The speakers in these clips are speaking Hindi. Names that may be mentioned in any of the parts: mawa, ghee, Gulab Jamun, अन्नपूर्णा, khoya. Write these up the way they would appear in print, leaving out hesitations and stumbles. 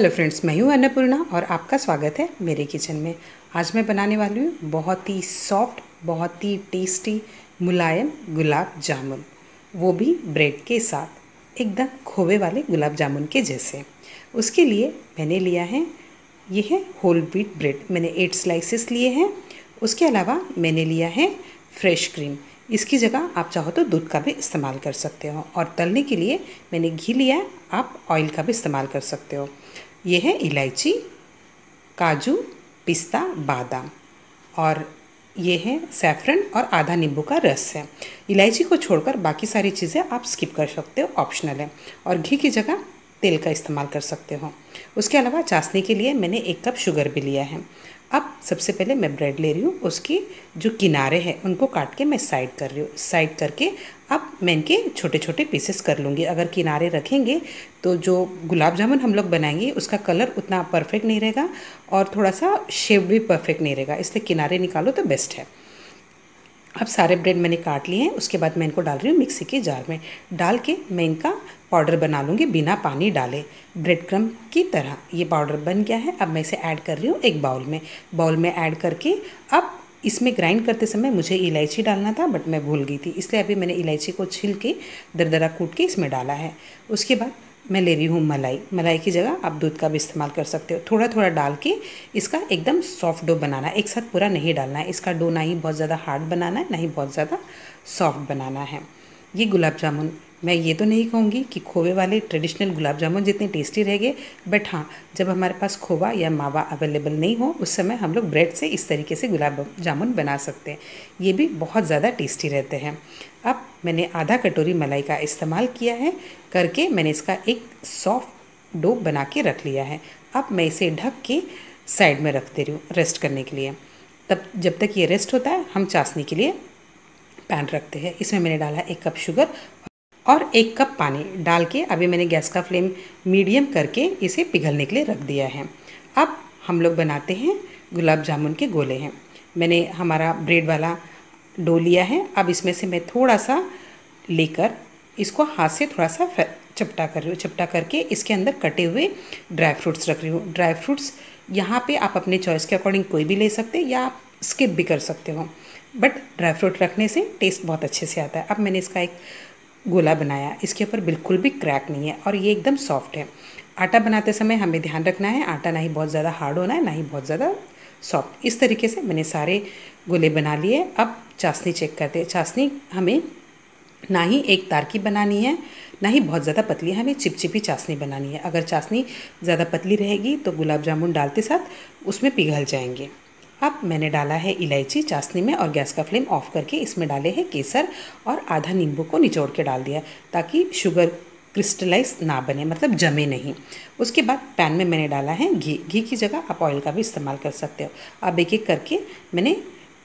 हेलो फ्रेंड्स, मैं हूँ अन्नपूर्णा और आपका स्वागत है मेरे किचन में। आज मैं बनाने वाली हूँ बहुत ही सॉफ्ट, बहुत ही टेस्टी मुलायम गुलाब जामुन, वो भी ब्रेड के साथ, एकदम खोवे वाले गुलाब जामुन के जैसे। उसके लिए मैंने लिया है, ये है होल व्हीट ब्रेड, मैंने 8 स्लाइसेस लिए हैं। उसके अलावा मैंने लिया है फ्रेश क्रीम, इसकी जगह आप चाहो तो दूध का भी इस्तेमाल कर सकते हो। और तलने के लिए मैंने घी लिया है, आप ऑयल का भी इस्तेमाल कर सकते हो। ये है इलायची, काजू, पिस्ता, बादाम और ये है सैफरन और आधा नींबू का रस है। इलायची को छोड़कर बाकी सारी चीज़ें आप स्किप कर सकते हो, ऑप्शनल है। और घी की जगह तेल का इस्तेमाल कर सकते हो। उसके अलावा चाशनी के लिए मैंने 1 कप शुगर भी लिया है। अब सबसे पहले मैं ब्रेड ले रही हूँ, उसकी जो किनारे हैं उनको काट के मैं साइड कर रही हूँ। साइड करके अब मैं इनके छोटे छोटे पीसेस कर लूँगी। अगर किनारे रखेंगे तो जो गुलाब जामुन हम लोग बनाएंगे उसका कलर उतना परफेक्ट नहीं रहेगा और थोड़ा सा शेप भी परफेक्ट नहीं रहेगा, इसलिए किनारे निकालो तो बेस्ट है। अब सारे ब्रेड मैंने काट लिए हैं। उसके बाद मैं इनको डाल रही हूँ मिक्सी के जार में, डाल के मैं इनका पाउडर बना लूँगी बिना पानी डाले, ब्रेड क्रम की तरह। ये पाउडर बन गया है, अब मैं इसे ऐड कर रही हूँ एक बाउल में ऐड करके। अब इसमें ग्राइंड करते समय मुझे इलायची डालना था बट मैं भूल गई थी, इसलिए अभी मैंने इलायची को छील के दरदरा कूट के इसमें डाला है। उसके बाद मैं ले रही हूँ मलाई की जगह आप दूध का भी इस्तेमाल कर सकते हो। थोड़ा थोड़ा डाल के इसका एकदम सॉफ्ट डो बनाना है, एक साथ पूरा नहीं डालना है। इसका डो ना ही बहुत ज़्यादा हार्ड बनाना है, ना ही बहुत ज़्यादा सॉफ्ट बनाना है। ये गुलाब जामुन, मैं ये तो नहीं कहूँगी कि खोवे वाले ट्रेडिशनल गुलाब जामुन जितने टेस्टी रहेंगे, बट हाँ, जब हमारे पास खोवा या मावा अवेलेबल नहीं हो उस समय हम लोग ब्रेड से इस तरीके से गुलाब जामुन बना सकते हैं, ये भी बहुत ज़्यादा टेस्टी रहते हैं। अब मैंने आधा कटोरी मलाई का इस्तेमाल किया है, करके मैंने इसका एक सॉफ्ट डो बना के रख लिया है। अब मैं इसे ढक के साइड में रख दे रही हूँ रेस्ट करने के लिए। तब जब तक ये रेस्ट होता है हम चाशनी के लिए पैन रखते हैं। इसमें मैंने डाला 1 कप शुगर और 1 कप पानी डाल के अभी मैंने गैस का फ्लेम मीडियम करके इसे पिघलने के लिए रख दिया है। अब हम लोग बनाते हैं गुलाब जामुन के गोले हैं। मैंने हमारा ब्रेड वाला डो लिया है, अब इसमें से मैं थोड़ा सा लेकर इसको हाथ से थोड़ा सा चपटा कर रही हूँ। चपटा करके इसके अंदर कटे हुए ड्राई फ्रूट्स रख रही हूँ। ड्राई फ्रूट्स यहाँ पे आप अपने चॉइस के अकॉर्डिंग कोई भी ले सकते हैं या आप स्किप भी कर सकते हो, बट ड्राई फ्रूट रखने से टेस्ट बहुत अच्छे से आता है। अब मैंने इसका एक गोला बनाया, इसके ऊपर बिल्कुल भी क्रैक नहीं है और ये एकदम सॉफ्ट है। आटा बनाते समय हमें ध्यान रखना है, आटा ना ही बहुत ज़्यादा हार्ड होना है, ना ही बहुत ज़्यादा सॉफ्ट। इस तरीके से मैंने सारे गोले बना लिए। अब चाशनी चेक करते हैं। चाशनी हमें ना ही एक तार की बनानी है, ना ही बहुत ज़्यादा पतली, हमें चिपचिपी चाशनी बनानी है। अगर चाशनी ज़्यादा पतली रहेगी तो गुलाब जामुन डालते साथ उसमें पिघल जाएंगे। अब मैंने डाला है इलायची चाशनी में और गैस का फ्लेम ऑफ करके इसमें डाले हैं केसर और आधा नींबू को निचोड़ के डाल दिया ताकि शुगर क्रिस्टलाइज ना बने, मतलब जमे नहीं। उसके बाद पैन में मैंने डाला है घी की जगह आप ऑयल का भी इस्तेमाल कर सकते हो। अब एक एक करके मैंने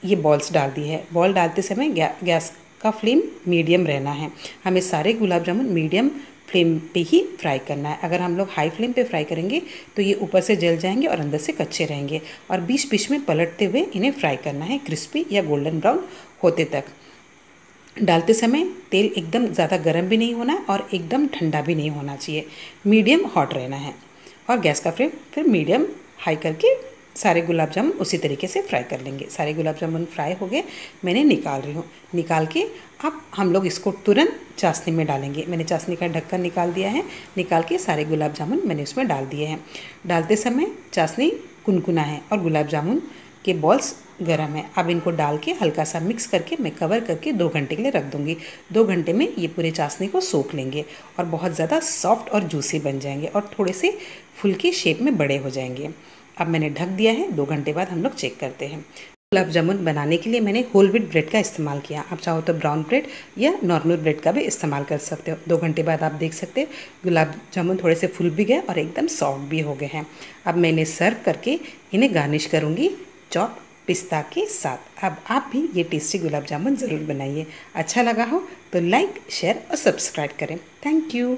ये बॉल्स डाल दी है। बॉल डालते समय गैस का फ्लेम मीडियम रहना है, हमें सारे गुलाब जामुन मीडियम फ्लेम पे ही फ्राई करना है। अगर हम लोग हाई फ्लेम पे फ्राई करेंगे तो ये ऊपर से जल जाएंगे और अंदर से कच्चे रहेंगे, और बीच बीच में पलटते हुए इन्हें फ्राई करना है क्रिस्पी या गोल्डन ब्राउन होते तक। डालते समय तेल एकदम ज़्यादा गर्म भी नहीं होना और एकदम ठंडा भी नहीं होना चाहिए, मीडियम हॉट रहना है। और गैस का फ्लेम फिर मीडियम हाई करके सारे गुलाब जामुन उसी तरीके से फ्राई कर लेंगे। सारे गुलाब जामुन फ्राई हो गए, मैंने निकाल रही हूँ। निकाल के अब हम लोग इसको तुरंत चाशनी में डालेंगे। मैंने चाशनी का ढक्कन निकाल दिया है, निकाल के सारे गुलाब जामुन मैंने उसमें डाल दिए हैं। डालते समय चाशनी कुनकुना है और गुलाब जामुन के बॉल्स गरम है। अब इनको डाल के हल्का सा मिक्स करके मैं कवर करके 2 घंटे के लिए रख दूँगी। 2 घंटे में ये पूरे चाशनी को सोख लेंगे और बहुत ज़्यादा सॉफ्ट और जूसी बन जाएंगे और थोड़े से फुल्की शेप में बड़े हो जाएंगे। अब मैंने ढक दिया है, 2 घंटे बाद हम लोग चेक करते हैं। गुलाब जामुन बनाने के लिए मैंने होल व्हीट ब्रेड का इस्तेमाल किया, आप चाहो तो ब्राउन ब्रेड या नॉर्मल ब्रेड का भी इस्तेमाल कर सकते हो। 2 घंटे बाद आप देख सकते हैं गुलाब जामुन थोड़े से फूल भी गए और एकदम सॉफ्ट भी हो गए हैं। अब मैं इन्हें सर्व करके इन्हें गार्निश करूँगी चॉप पिस्ता के साथ। अब आप भी ये टेस्टी गुलाब जामुन ज़रूर बनाइए। अच्छा लगा हो तो लाइक, शेयर और सब्सक्राइब करें। Thank you.